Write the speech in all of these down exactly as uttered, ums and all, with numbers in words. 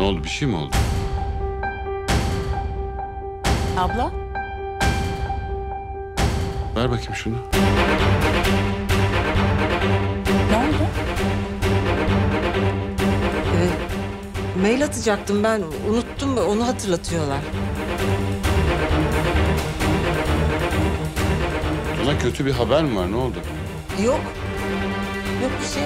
Ne oldu, bir şey mi oldu? Abla? Ver bakayım şunu. Ne oldu? Ee, mail atacaktım ben, unuttum, onu hatırlatıyorlar. Ona kötü bir haber mi var, ne oldu? Yok, yok bir şey.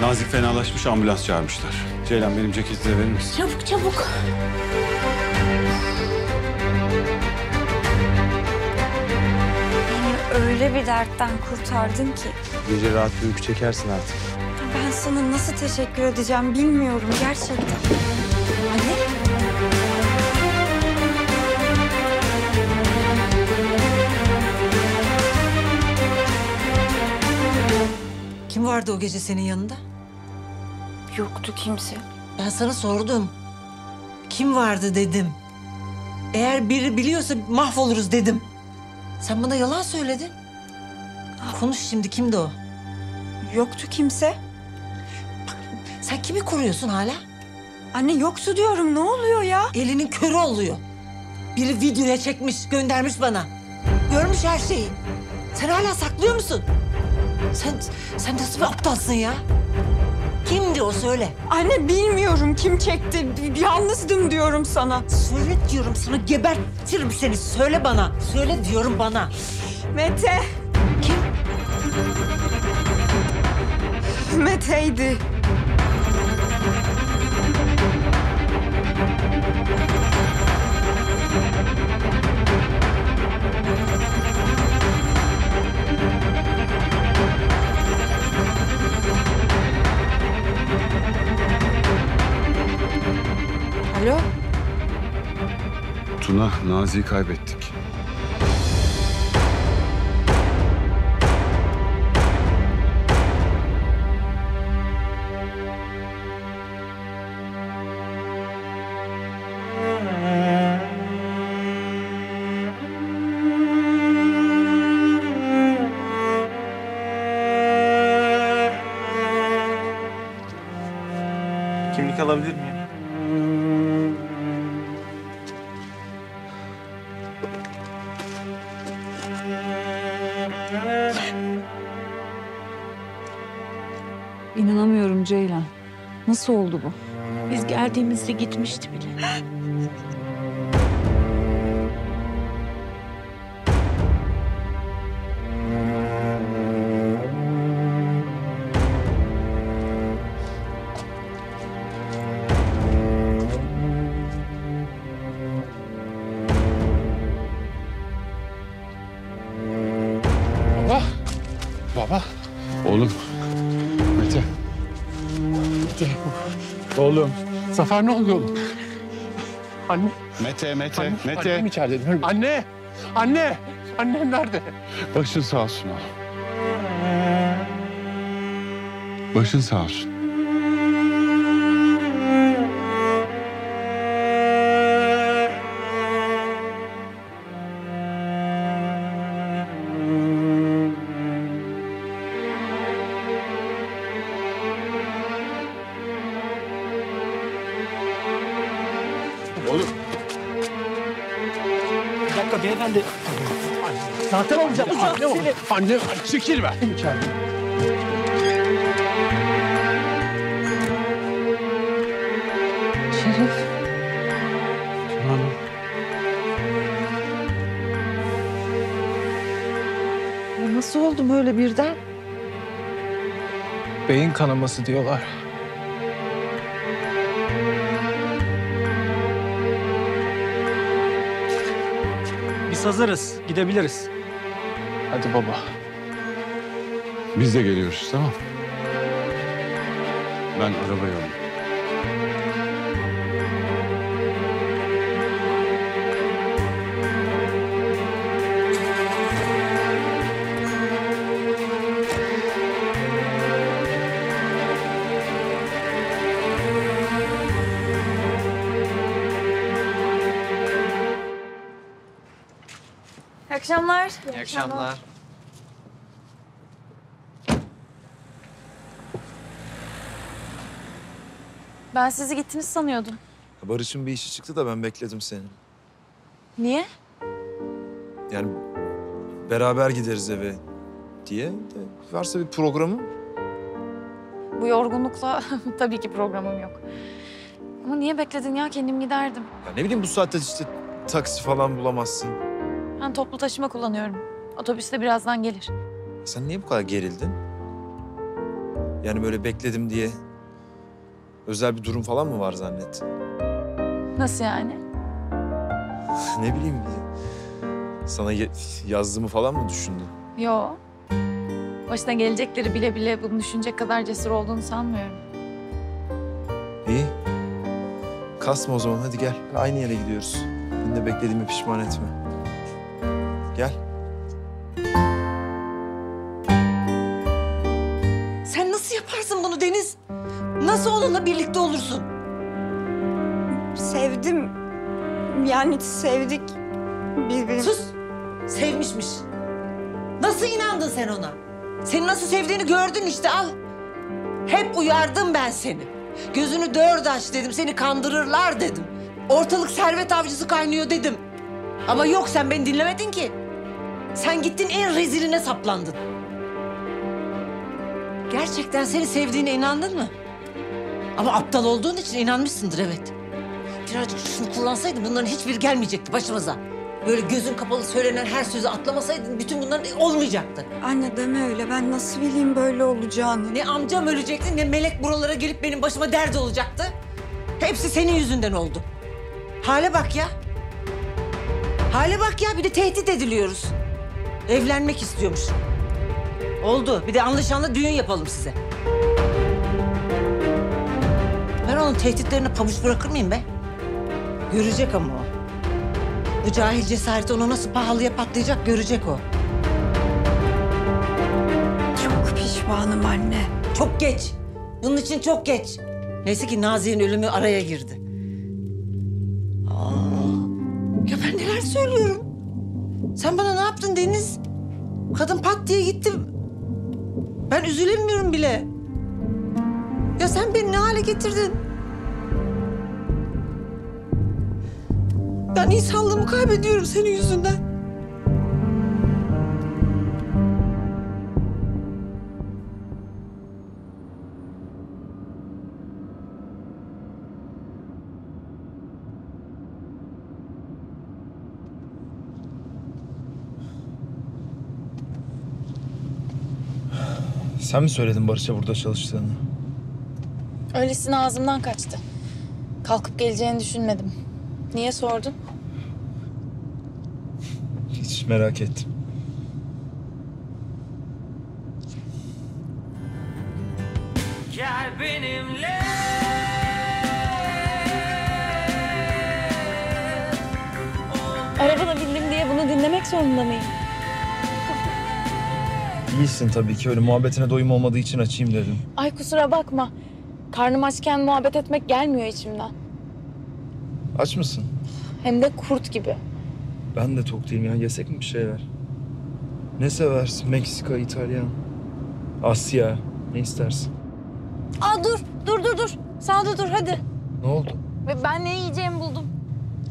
Nazik fenalaşmış, ambulans çağırmışlar. Ceylan, benim ceketleri verir misin? Çabuk çabuk. Beni öyle bir dertten kurtardın ki. Gece rahat bir uyku çekersin artık. Ben sana nasıl teşekkür edeceğim bilmiyorum gerçekten. Anne. Kim vardı o gece senin yanında? Yoktu kimse. Ben sana sordum. Kim vardı dedim. Eğer biri biliyorsa mahvoluruz dedim. Sen bana yalan söyledin. Aa, konuş şimdi, kimdi o? Yoktu kimse. Bak, sen kimi koruyorsun hala? Anne yoktu diyorum, ne oluyor ya? Elinin körü oluyor. Biri videoya çekmiş, göndermiş bana. Görmüş her şeyi. Sen hala saklıyor musun? Sen, sen nasıl bir aptalsın ya? Kimdi o, söyle. Anne bilmiyorum kim çekti. Yalnızdım diyorum sana. Söyle diyorum sana, gebertirim seni. Söyle bana. Söyle diyorum bana. Mete. Kim? Mete'ydi. Alo? Tuna, Nazik'i kaybettik. Kimlik alabilir miyim? İnanamıyorum Ceylan. Nasıl oldu bu? Biz geldiğimizde gitmişti bile. Baba. Baba. Oğlum. Oğlum. Zafer ne oluyor oğlum? Anne. Mete, Mete, anne, Mete. Annem içeride değil mi? Anne, anne. Annem nerede? Başın sağ olsun oğlum. Başın sağ olsun. Beyefendi. Zaten olacak. Anne, anne, anne, çekil ver. İçeride. Şerif. Rana. Ya nasıl oldu böyle birden? Beyin kanaması diyorlar. Biz hazırız, gidebiliriz. Hadi baba. Biz de geliyoruz, tamam. Ben arabayı alayım. İyi akşamlar. İyi akşamlar. Ben sizi gittiniz sanıyordum. Barış'ın bir işi çıktı da ben bekledim seni. Niye? Yani beraber gideriz eve diye. Varsa bir programım. Bu yorgunlukla tabii ki programım yok. Ama niye bekledin ya? Kendim giderdim. Ya ne bileyim, bu saatte işte taksi falan bulamazsın. Ben toplu taşıma kullanıyorum. Otobüs de birazdan gelir. Sen niye bu kadar gerildin? Yani böyle bekledim diye özel bir durum falan mı var zannettin? Nasıl yani? Ne bileyim, sana yazdığımı falan mı düşündün? Yo. Başına gelecekleri bile bile bunu düşünecek kadar cesur olduğunu sanmıyorum. İyi. Kasma o zaman, hadi gel. Aynı yere gidiyoruz. Beni de beklediğimi pişman etme. Gel. Sen nasıl yaparsın bunu Deniz? Nasıl onunla birlikte olursun? Sevdim. Yani sevdik birbirimizi. Sus. Sevmişmiş. Nasıl inandın sen ona? Seni nasıl sevdiğini gördün işte, al. Hep uyardım ben seni. Gözünü dört aç dedim, seni kandırırlar dedim. Ortalık servet avcısı kaynıyor dedim. Ama yok, sen beni dinlemedin ki. Sen gittin en reziline saplandın. Gerçekten seni sevdiğine inandın mı? Ama aptal olduğun için inanmışsındır, evet. Birazcık şunu kullansaydın bunların hiçbir gelmeyecekti başımıza. Böyle gözün kapalı söylenen her sözü atlamasaydın bütün bunların olmayacaktı. Anne deme öyle, ben nasıl bileyim böyle olacağını. Ne amcam ölecekti ne Melek buralara gelip benim başıma dert olacaktı. Hepsi senin yüzünden oldu. Hale bak ya. Hale bak ya, bir de tehdit ediliyoruz. Evlenmek istiyormuş. Oldu, bir de anlaşanla düğün yapalım size. Ben onun tehditlerine pabuç bırakır mıyım be? Görecek ama o. Bu cahil cesareti ona nasıl pahalıya patlayacak görecek o. Çok pişmanım anne. Çok geç. Bunun için çok geç. Neyse ki Nazik'in ölümü araya girdi. Söylüyorum. Sen bana ne yaptın Deniz? Kadın pat diye gittim. Ben üzülemiyorum bile. Ya sen beni ne hale getirdin? Ben insanlığımı kaybediyorum senin yüzünden. Sen mi söyledin Barış'a burada çalıştığını? Öylesine ağzımdan kaçtı. Kalkıp geleceğini düşünmedim. Niye sordun? Hiç merak ettim. Gel benimle. dinlemek zorunda mıyım? İyisin tabii ki. Öyle muhabbetine doyum olmadığı için açayım dedim. Ay kusura bakma. Karnım açken muhabbet etmek gelmiyor içimden. Aç mısın? Hem de kurt gibi. Ben de tok değilim ya. Yesek mi bir şeyler? Ne seversin? Meksika, İtalyan, Asya. Ne istersin? Aa dur, dur, dur, dur. Sağda dur, hadi. Ne oldu? Ben ne yiyeceğimi buldum.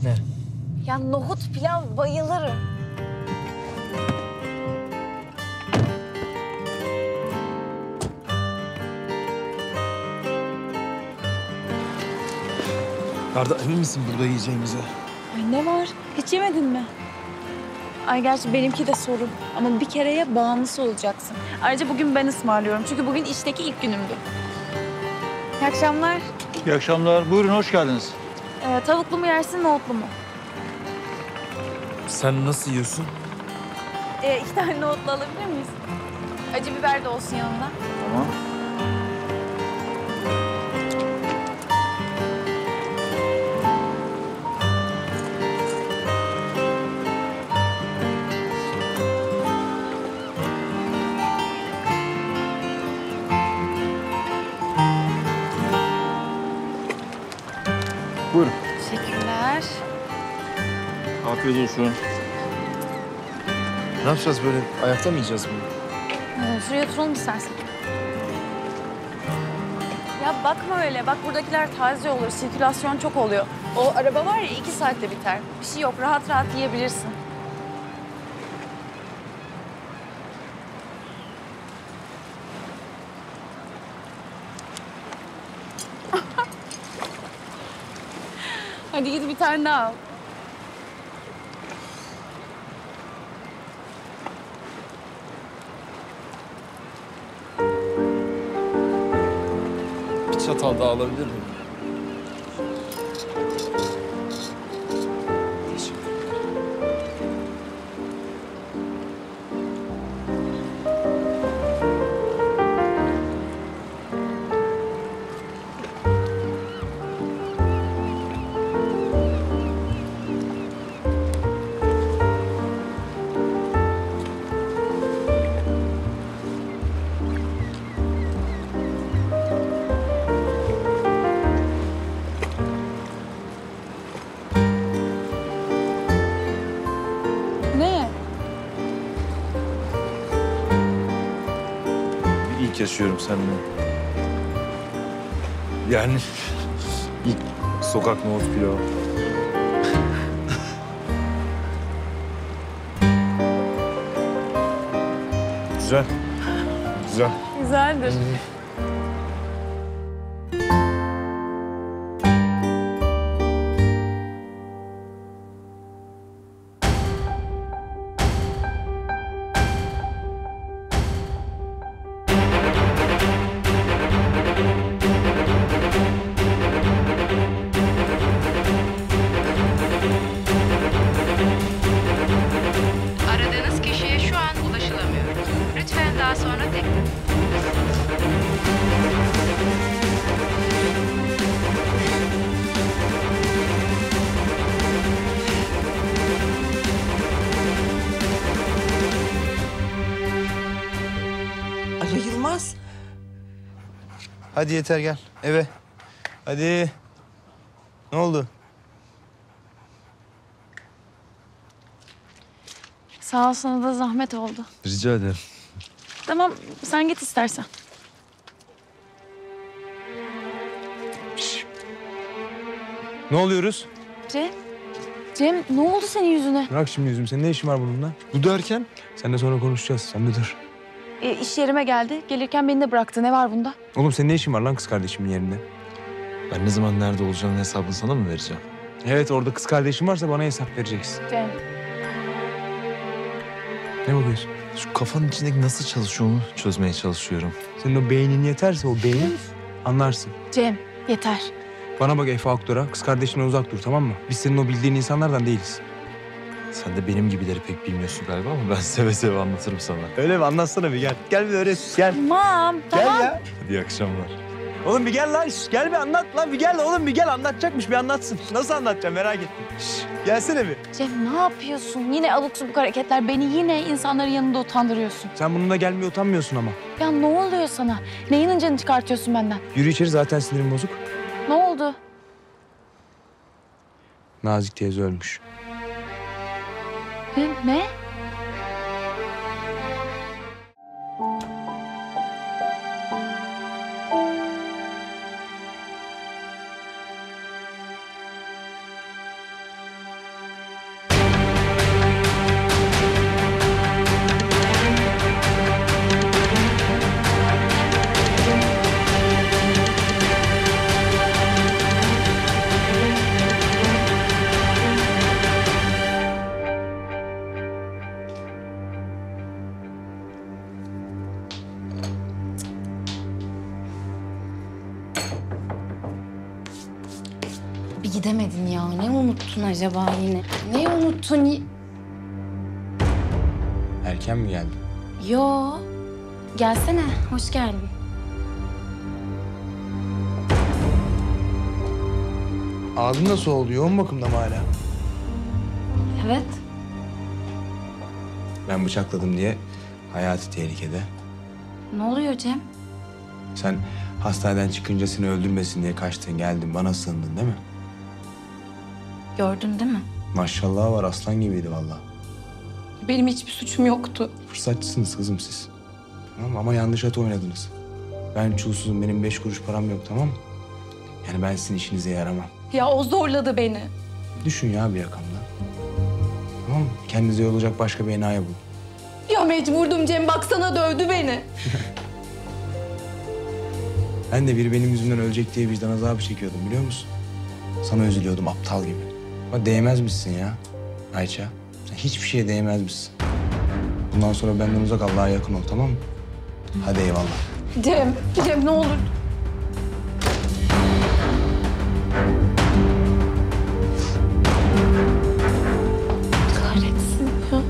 Ne? Ya nohut pilav bayılırım. Arda, emin misin burada yiyeceğimize? Ay ne var? Hiç yemedin mi? Ay gerçi benimki de sorun. Ama bir kereye bağımlısı olacaksın. Ayrıca bugün ben ısmarlıyorum. Çünkü bugün işteki ilk günümdü. İyi akşamlar. İyi akşamlar. Buyurun, hoş geldiniz. Ee, tavuklu mu yersin, nohutlu mu? Sen nasıl yiyorsun? Ee, iki tane nohutlu alabilir miyiz? Acı biber de olsun yanında. Tamam. Buyurun. Teşekkürler. Afiyet olsun. Ne yapacağız böyle? Ayakta mı yiyeceğiz bunu? Ee, şuraya oturalım istersen. Ya bakma öyle. Bak buradakiler taze olur. Sirkülasyon çok oluyor. O araba var ya iki saatte biter. Bir şey yok. Rahat rahat yiyebilirsin. Hadi git bir tane daha al. Bir çatal daha alabilir miyim? Yaşıyorum seninle. Yani ilk sokak nohut pilavı. Güzel. Güzel. Güzeldir. Hadi yeter gel eve. Hadi. Ne oldu? Sağ ol, sana da zahmet oldu. Rica ederim. Tamam, sen git istersen. Şişt. Ne oluyoruz? Cem. Cem ne oldu senin yüzüne? Bırak şimdi yüzümü. Senin ne işin var bununla? Bu derken? Seninle sonra konuşacağız. Sen de dur. E, iş yerime geldi. Gelirken beni de bıraktı. Ne var bunda? Oğlum senin ne işin var lan kız kardeşimin yerinde? Ben ne zaman nerede olacağının hesabını sana mı vereceğim? Evet, orada kız kardeşim varsa bana hesap vereceksin. Cem. Ne bakıyorsun? Şu kafanın içindeki nasıl çalışıyor onu çözmeye çalışıyorum. Senin o beynin yeterse o beynin anlarsın. Cem yeter. Bana bak Efe Aktor'a, kız kardeşimden uzak dur, tamam mı? Biz senin o bildiğin insanlardan değiliz. Sen de benim gibileri pek bilmiyorsun galiba ama ben seve seve anlatırım sana. Öyle mi? Anlatsana bir gel. Gel bir öğret. Gel. Tamam. Gel tamam. Ya. Hadi iyi akşamlar. Oğlum bir gel lan, şş, gel bir anlat lan, bir gel oğlum bir gel anlatacakmış bir anlatsın. Nasıl anlatacağım merak ettim. Şş, gelsene bir. Cem ne yapıyorsun? Yine abuk subuk hareketler, beni yine insanların yanında utandırıyorsun. Sen bununla gelmeye utanmıyorsun ama. Ya ne oluyor sana? Neyin incini çıkartıyorsun benden? Yürü içeri, zaten sinirim bozuk. Ne oldu? Nazik teyze ölmüş. Ne? Ne? Gidemedin ya. Ne unuttun acaba yine? Ne unuttun? Erken mi geldin? Yo. Gelsene. Hoş geldin. Ağzın nasıl oldu? Yoğun bakımda mı hala? Evet. Ben bıçakladım diye hayatı tehlikede. Ne oluyor Cem? Sen hastaneden çıkınca seni öldürmesin diye kaçtın, geldin, bana sığındın değil mi? Gördün değil mi? Maşallah var, aslan gibiydi vallahi. Benim hiçbir suçum yoktu. Fırsatçısınız kızım siz. Tamam mı? Ama yanlış at oynadınız. Ben çulsuzum, benim beş kuruş param yok, tamam mı? Yani ben sizin işinize yaramam. Ya o zorladı beni. Düşün ya bir yakamda. Tamam mı? Kendinize yolacak başka bir enayi bulun. Ya mecburdum Cem, baksana dövdü beni. Ben de biri benim yüzümden ölecek diye vicdan azabı çekiyordum biliyor musun? Sana üzülüyordum aptal gibi. Ama değmezmişsin ya Ayça. Sen hiçbir şeye değmezmişsin. Bundan sonra benden uzak, Allah'a yakın ol, tamam mı? Hadi eyvallah. Cem, Cem ne olur. Kahretsin ya.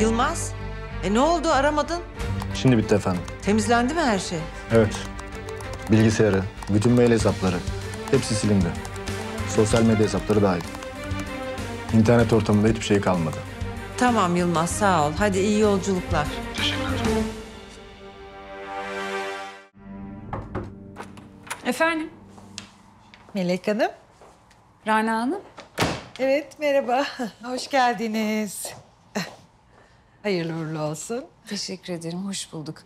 Yılmaz, e ne oldu aramadın? Şimdi bitti efendim. Temizlendi mi her şey? Evet. Bilgisayarı, bütün mail hesapları, hepsi silindi. Sosyal medya hesapları dahil. İnternet ortamında hiçbir şey kalmadı. Tamam Yılmaz, sağ ol. Hadi iyi yolculuklar. Teşekkür ederim. Efendim? Melek Hanım. Rana Hanım. Evet, merhaba. Hoş geldiniz. Hayırlı uğurlu olsun. Teşekkür ederim, hoş bulduk.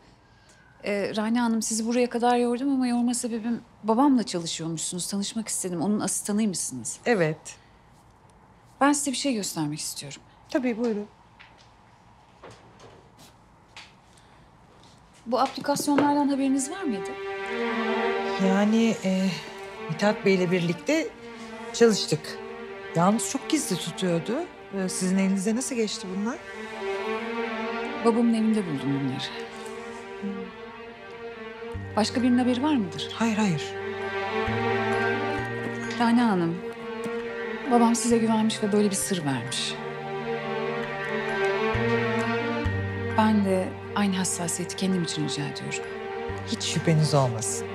Ee, Rana Hanım, sizi buraya kadar yordum ama yorma sebebim... babamla çalışıyormuşsunuz, tanışmak istedim. Onun asistanıymışsınız. Evet. Ben size bir şey göstermek istiyorum. Tabii, buyurun. Bu aplikasyonlardan haberiniz var mıydı? Yani e, Mithat Bey'le birlikte çalıştık. Yalnız çok gizli tutuyordu. Sizin elinize nasıl geçti bunlar? Babamın evinde buldum bunları. Başka birinin haberi var mıdır? Hayır, hayır. Rana Hanım, babam size güvenmiş ve böyle bir sır vermiş. Ben de aynı hassasiyeti kendim için rica ediyorum. Hiç şüpheniz olmasın.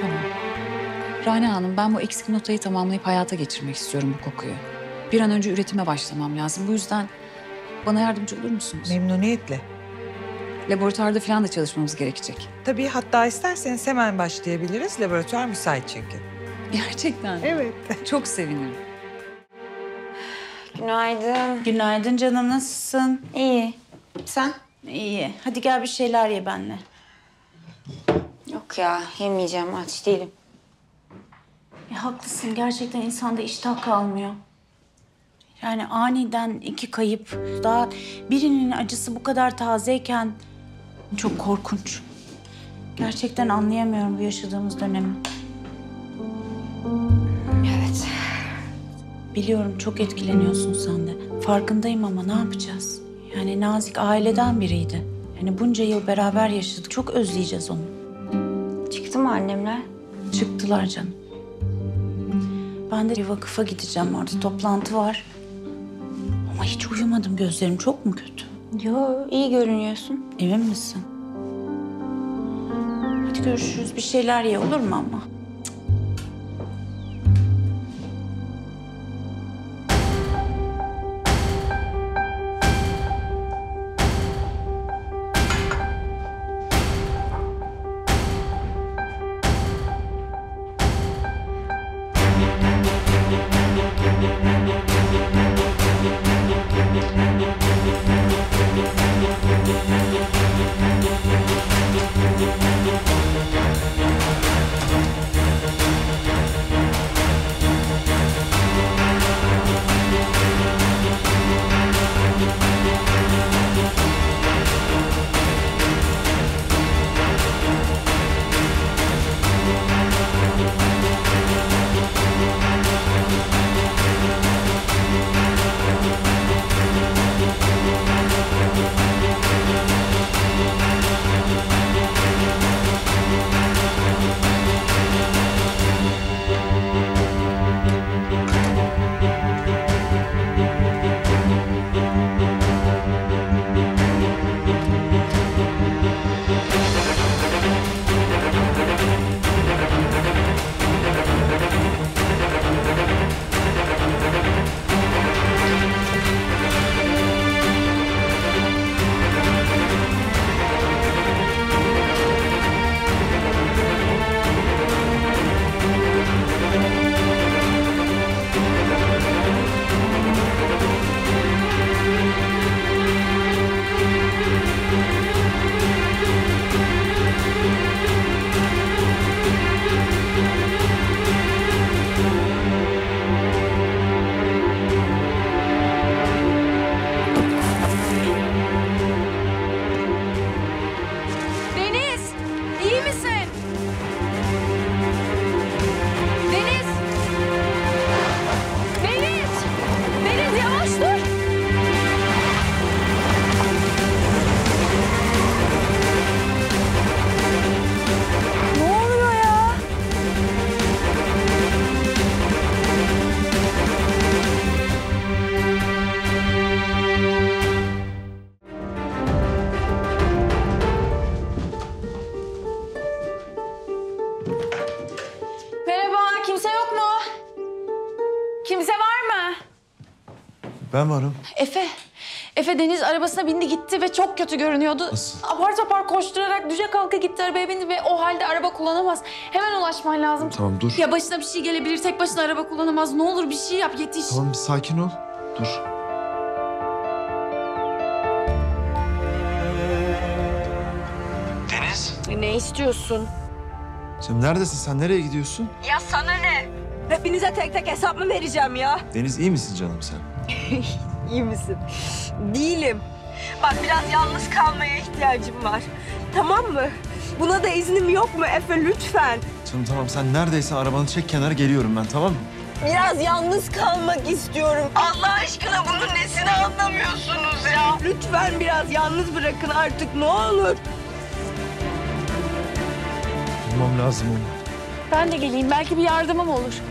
Tamam. Rana Hanım, ben bu eksik notayı tamamlayıp hayata geçirmek istiyorum bu kokuyu. Bir an önce üretime başlamam lazım. Bu yüzden... bana yardımcı olur musunuz? Memnuniyetle. Laboratuvarda falan da çalışmamız gerekecek. Tabii, hatta isterseniz hemen başlayabiliriz. Laboratuvar müsait çünkü. Gerçekten. Evet. Çok sevinirim. Günaydın. Günaydın canım, nasılsın? İyi. Sen? İyi. Hadi gel bir şeyler ye benimle. Yok ya, yemeyeceğim, aç değilim. Ya, haklısın, gerçekten insanda iştah kalmıyor. Yani aniden iki kayıp, daha birinin acısı bu kadar tazeyken çok korkunç. Gerçekten anlayamıyorum bu yaşadığımız dönemi. Biliyorum çok etkileniyorsun sen de. Farkındayım ama ne yapacağız? Yani Nazik aileden biriydi. Yani bunca yıl beraber yaşadık. Çok özleyeceğiz onu. Çıktı mı annemler? Çıktılar canım. Ben de bir vakıfa gideceğim, orada toplantı var. Ama hiç uyumadım. Gözlerim çok mu kötü? Yo, iyi görünüyorsun. Emin misin? Hadi görüşürüz. Bir şeyler ye, olur mu ama? Ben varım. Efe, Efe Deniz arabasına bindi gitti ve çok kötü görünüyordu. Nasıl? Apar topar koşturarak düşe kalka gitti, arabaya bindi ve o halde araba kullanamaz. Hemen ulaşman lazım. Tamam, dur. Ya başına bir şey gelebilir, tek başına araba kullanamaz. Ne olur bir şey yap, yetiş. Tamam, sakin ol. Dur. Deniz. Ne istiyorsun? Cem neredesin sen? Nereye gidiyorsun? Ya sana ne? Hepinize tek tek hesap mı vereceğim ya? Deniz iyi misin canım sen? İyi misin? Değilim. Bak biraz yalnız kalmaya ihtiyacım var. Tamam mı? Buna da iznim yok mu Efe, lütfen? Canım tamam, sen neredeyse arabanı çek kenara, geliyorum ben, tamam mı? Biraz yalnız kalmak istiyorum. Allah aşkına bunun nesini anlamıyorsunuz ya? Lütfen biraz yalnız bırakın artık, ne olur. Bulmam lazım onu. Ben de geleyim, belki bir yardımım olur.